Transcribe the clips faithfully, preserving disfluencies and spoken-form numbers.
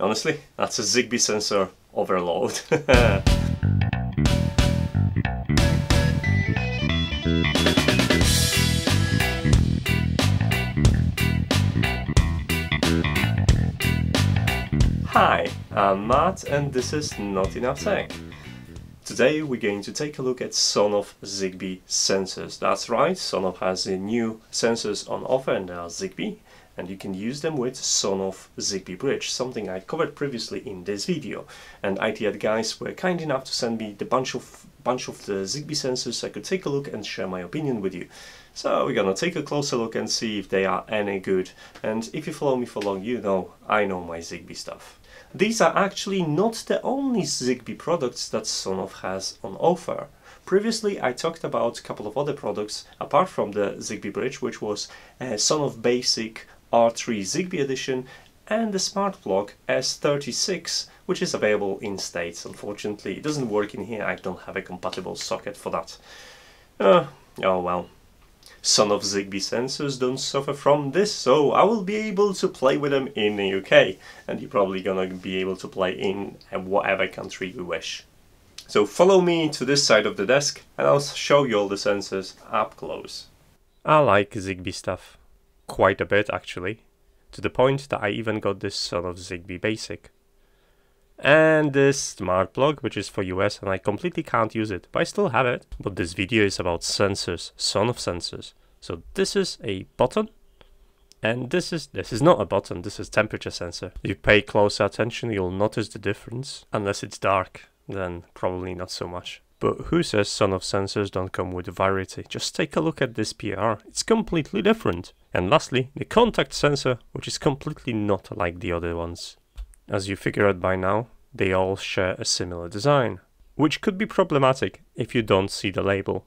Honestly, that's a ZigBee sensor overload. Hi, I'm Matt and this is Not Enough Tech. Today we're going to take a look at Sonoff ZigBee sensors. That's right, Sonoff has the new sensors on offer and they are ZigBee, and you can use them with Sonoff ZigBee bridge, something I covered previously in this video. And ITEAD guys were kind enough to send me the bunch of bunch of the ZigBee sensors so I could take a look and share my opinion with you. So we're gonna take a closer look and see if they are any good. And if you follow me for long, you know I know my ZigBee stuff. These are actually not the only ZigBee products that Sonoff has on offer. Previously I talked about a couple of other products apart from the ZigBee bridge, which was uh, Sonoff Basic R three ZigBee edition and the Smart Block S thirty-six, which is available in States. Unfortunately it doesn't work in here, I don't have a compatible socket for that. Uh, oh well. Sonoff ZigBee sensors don't suffer from this, so I will be able to play with them in the U K, and you're probably gonna be able to play in whatever country you wish. So follow me to this side of the desk and I'll show you all the sensors up close. I like ZigBee stuff. Quite a bit actually, to the point that I even got this Sonoff ZigBee Basic. And this Smart Block, which is for U S, and I completely can't use it, but I still have it. But this video is about sensors, Sonoff sensors. So this is a button, and this is this is not a button, this is temperature sensor. If you pay closer attention, you'll notice the difference. Unless it's dark, then probably not so much. But who says Sonoff sensors don't come with variety? Just take a look at this P I R, it's completely different. And lastly, the contact sensor, which is completely not like the other ones. As you figure out by now, they all share a similar design, which could be problematic if you don't see the label.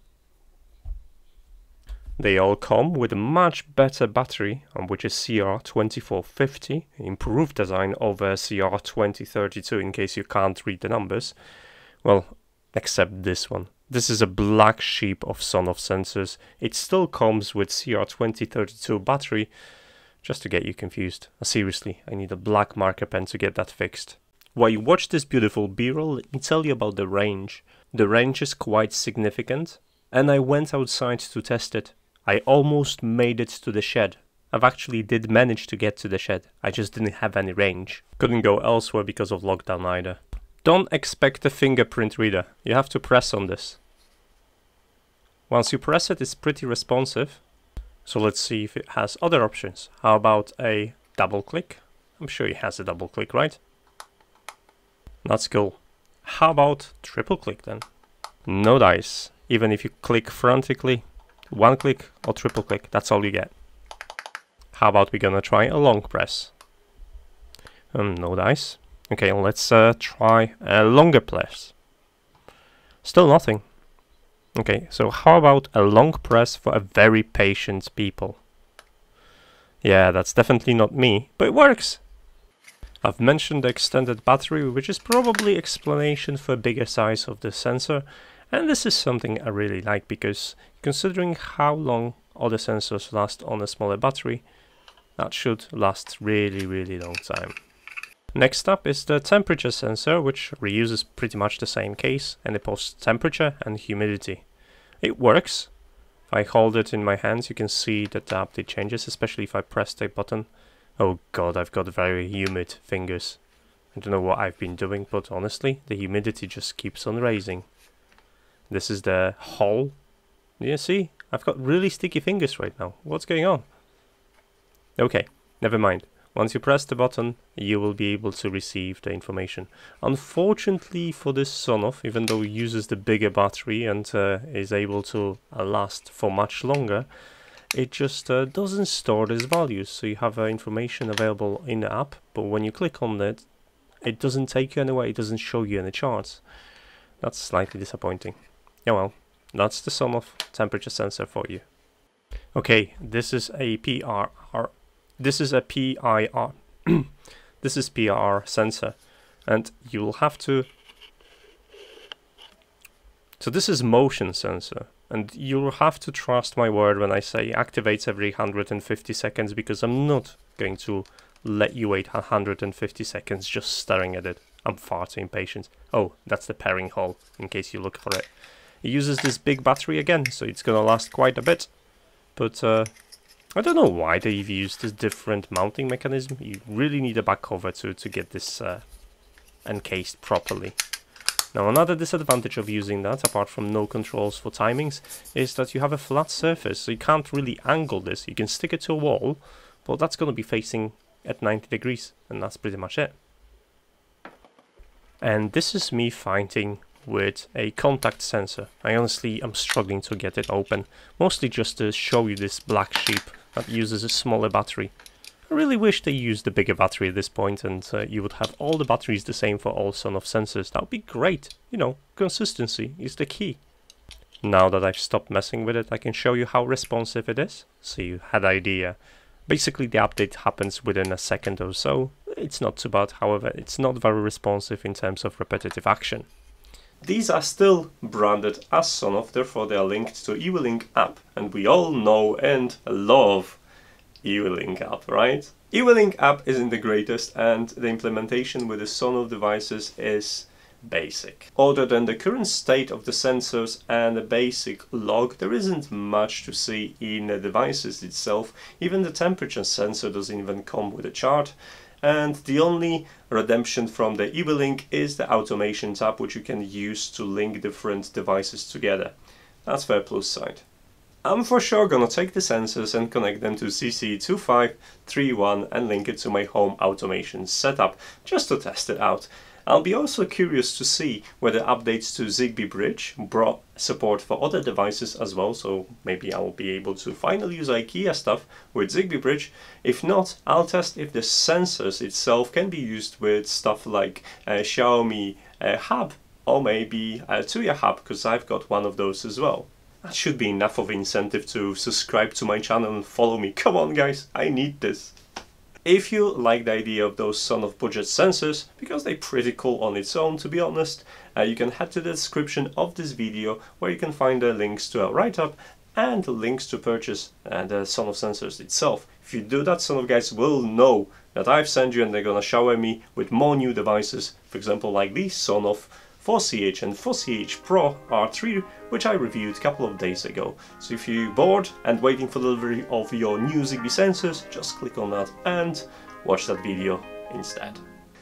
They all come with a much better battery, which is C R twenty-four fifty, improved design over C R twenty thirty-two in case you can't read the numbers. Well, except this one. This is a black sheep of Sonoff sensors. It still comes with C R twenty thirty-two battery, just to get you confused. Seriously, I need a black marker pen to get that fixed. While you watch this beautiful B-roll, let me tell you about the range. The range is quite significant, and I went outside to test it. I almost made it to the shed. I've actually did manage to get to the shed, I just didn't have any range. Couldn't go elsewhere because of lockdown either. Don't expect a fingerprint reader, you have to press on this. Once you press it, it's pretty responsive. So let's see if it has other options. How about a double click? I'm sure it has a double click, right? That's cool. How about triple click then? No dice. Even if you click frantically, one click or triple click, that's all you get. How about we're gonna try a long press? Um, no dice. Okay, let's uh, try a longer press. Still nothing. Okay, so how about a long press for a very patient people? Yeah, that's definitely not me, but it works! I've mentioned the extended battery, which is probably explanation for a bigger size of the sensor, and this is something I really like, because considering how long other sensors last on a smaller battery, that should last really, really long time. Next up is the temperature sensor, which reuses pretty much the same case, and it posts temperature and humidity. It works. If I hold it in my hands, you can see that the update changes, especially if I press the button. Oh god, I've got very humid fingers. I don't know what I've been doing, but honestly, the humidity just keeps on raising. This is the hole. You see? I've got really sticky fingers right now. What's going on? Okay, never mind. Once you press the button, you will be able to receive the information. Unfortunately for this Sonoff, even though it uses the bigger battery and uh, is able to uh, last for much longer, it just uh, doesn't store these values. So you have uh, information available in the app, but when you click on it, it doesn't take you anywhere, it doesn't show you any charts. That's slightly disappointing. Yeah, well, that's the Sonoff temperature sensor for you. Okay, this is a P I R. This is a P I R. This is P I R sensor, and you'll have to. So this is motion sensor, and you'll have to trust my word when I say activates every one hundred fifty seconds, because I'm not going to let you wait one hundred fifty seconds just staring at it. I'm far too impatient. Oh, that's the pairing hole, in case you look for it. It uses this big battery again, so it's gonna last quite a bit. But uh, I don't know why they've used this different mounting mechanism. You really need a back cover to, to get this uh, encased properly. Now, another disadvantage of using that, apart from no controls for timings, is that you have a flat surface, so you can't really angle this. You can stick it to a wall, but that's going to be facing at ninety degrees, and that's pretty much it. And this is me fighting with a contact sensor. I honestly am struggling to get it open, mostly just to show you this black sheep that uses a smaller battery. I really wish they used a bigger battery at this point, and uh, you would have all the batteries the same for all Sonoff sensors. That would be great. You know, consistency is the key. Now that I've stopped messing with it, I can show you how responsive it is, so you had an idea. Basically, the update happens within a second or so. It's not too bad, however, it's not very responsive in terms of repetitive action. These are still branded as Sonoff, therefore they are linked to eWeLink app, and we all know and love eWeLink app, right? eWeLink app isn't the greatest, and the implementation with the Sonoff devices is basic. Other than the current state of the sensors and the basic log, there isn't much to see in the devices itself. Even the temperature sensor doesn't even come with a chart. And the only redemption from the eWeLink is the automation tab, which you can use to link different devices together. That's their plus side. I'm for sure gonna take the sensors and connect them to C C two five three one and link it to my home automation setup, just to test it out. I'll be also curious to see whether updates to ZigBee Bridge brought support for other devices as well, so maybe I'll be able to finally use IKEA stuff with ZigBee Bridge. If not, I'll test if the sensors itself can be used with stuff like uh, Xiaomi uh, Hub or maybe uh, Tuya Hub, because I've got one of those as well. That should be enough of incentive to subscribe to my channel and follow me. Come on guys, I need this. If you like the idea of those Sonoff budget sensors, because they're pretty cool on its own to be honest, uh, you can head to the description of this video where you can find the links to a write-up and links to purchase uh, the Sonoff sensors itself. If you do that, Sonoff guys will know that I've sent you, and they're gonna shower me with more new devices, for example like these Sonoff four C H and four C H Pro R three, which I reviewed a couple of days ago. So if you're bored and waiting for delivery of your new ZigBee sensors, just click on that and watch that video instead.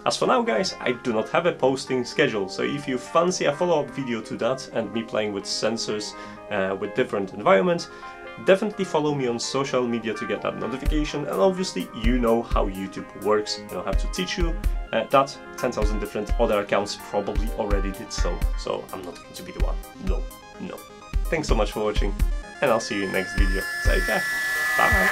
As for now guys, I do not have a posting schedule, so if you fancy a follow-up video to that and me playing with sensors uh, with different environments, definitely follow me on social media to get that notification, and obviously you know how YouTube works. I don't have to teach you uh, that. ten thousand different other accounts probably already did so, so I'm not going to be the one. No, no. Thanks so much for watching, and I'll see you in the next video. Take care. Bye.